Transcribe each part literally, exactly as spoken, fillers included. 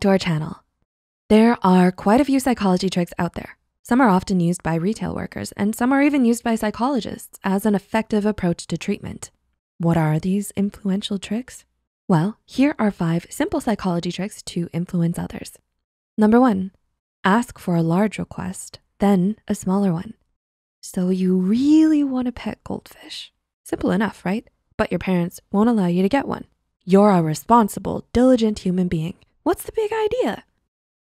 to our channel. There are quite a few psychology tricks out there. Some are often used by retail workers, and some are even used by psychologists as an effective approach to treatment. What are these influential tricks? Well, here are five simple psychology tricks to influence others. Number one, ask for a large request, then a smaller one. So you really want a pet goldfish. Simple enough, right? But your parents won't allow you to get one. You're a responsible, diligent human being. What's the big idea?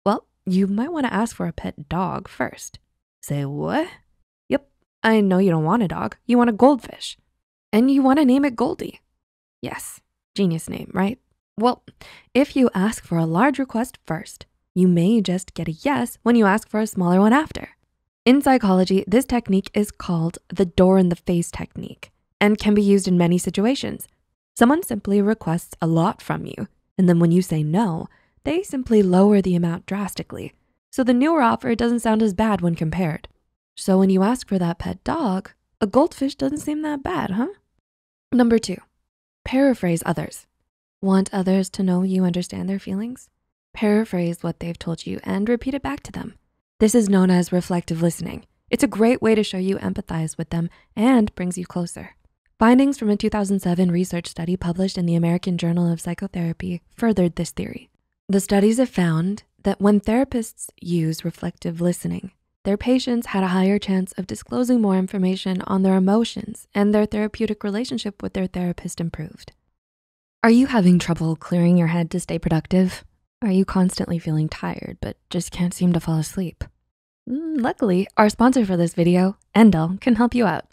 Well, you might wanna ask for a pet dog first. Say what? Yep, I know you don't want a dog. You want a goldfish. And you wanna name it Goldie. Yes, genius name, right? Well, if you ask for a large request first, you may just get a yes when you ask for a smaller one after. In psychology, this technique is called the door-in-the-face technique and can be used in many situations. Someone simply requests a lot from you, and then when you say no, they simply lower the amount drastically, so the newer offer doesn't sound as bad when compared. So when you ask for that pet dog, a goldfish doesn't seem that bad, huh? Number two, paraphrase others. Want others to know you understand their feelings? Paraphrase what they've told you and repeat it back to them. This is known as reflective listening. It's a great way to show you empathize with them and brings you closer. Findings from a two thousand seven research study published in the American Journal of Psychotherapy furthered this theory. The studies have found that when therapists use reflective listening, their patients had a higher chance of disclosing more information on their emotions, and their therapeutic relationship with their therapist improved. Are you having trouble clearing your head to stay productive? Are you constantly feeling tired but just can't seem to fall asleep? Luckily, our sponsor for this video, Endel, can help you out.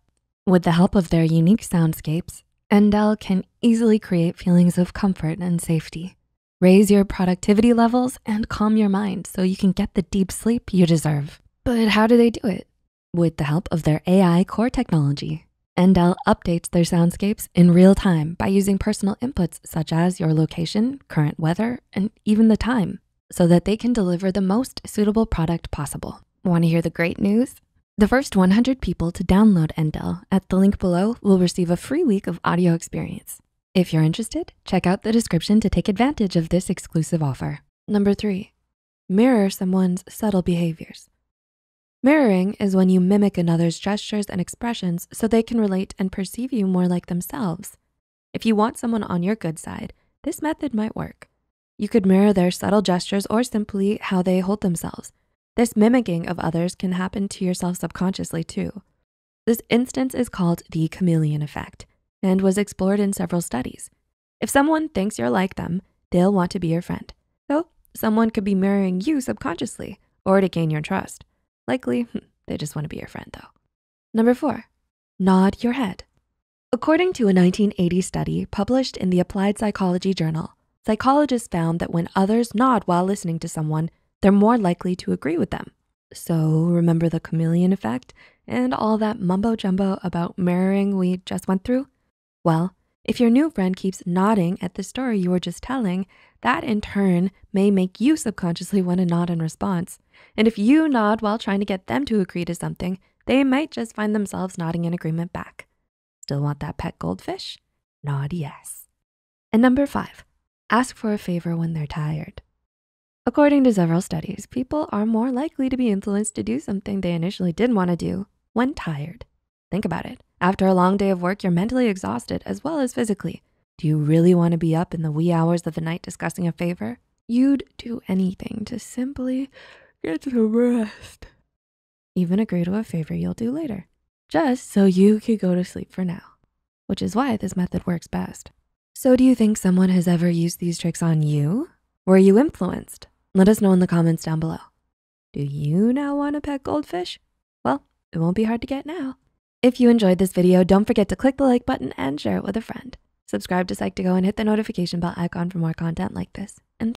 With the help of their unique soundscapes, Endel can easily create feelings of comfort and safety. Raise your productivity levels and calm your mind so you can get the deep sleep you deserve. But how do they do it? With the help of their A I core technology, Endel updates their soundscapes in real time by using personal inputs such as your location, current weather, and even the time, so that they can deliver the most suitable product possible. Wanna hear the great news? The first one hundred people to download Endel at the link below will receive a free week of audio experience. If you're interested, check out the description to take advantage of this exclusive offer. Number three, mirror someone's subtle behaviors. Mirroring is when you mimic another's gestures and expressions so they can relate and perceive you more like themselves. If you want someone on your good side, this method might work. You could mirror their subtle gestures or simply how they hold themselves. This mimicking of others can happen to yourself subconsciously too. This instance is called the chameleon effect and was explored in several studies. If someone thinks you're like them, they'll want to be your friend. So someone could be mirroring you subconsciously or to gain your trust. Likely, they just wanna be your friend though. Number four, nod your head. According to a nineteen eighty study published in the Applied Psychology Journal, psychologists found that when others nod while listening to someone, they're more likely to agree with them. So remember the chameleon effect and all that mumbo jumbo about mirroring we just went through? Well, if your new friend keeps nodding at the story you were just telling, that in turn may make you subconsciously wanna nod in response. And if you nod while trying to get them to agree to something, they might just find themselves nodding in agreement back. Still want that pet goldfish? Nod yes. And number five, ask for a favor when they're tired. According to several studies, people are more likely to be influenced to do something they initially didn't wanna do when tired. Think about it. After a long day of work, you're mentally exhausted as well as physically. Do you really wanna be up in the wee hours of the night discussing a favor? You'd do anything to simply get some rest. Even agree to a favor you'll do later, just so you could go to sleep for now, which is why this method works best. So do you think someone has ever used these tricks on you? Were you influenced? Let us know in the comments down below. Do you now want a pet goldfish? Well, it won't be hard to get now. If you enjoyed this video, don't forget to click the like button and share it with a friend. Subscribe to Psych to Go and hit the notification bell icon for more content like this. And